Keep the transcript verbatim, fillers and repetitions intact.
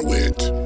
I went.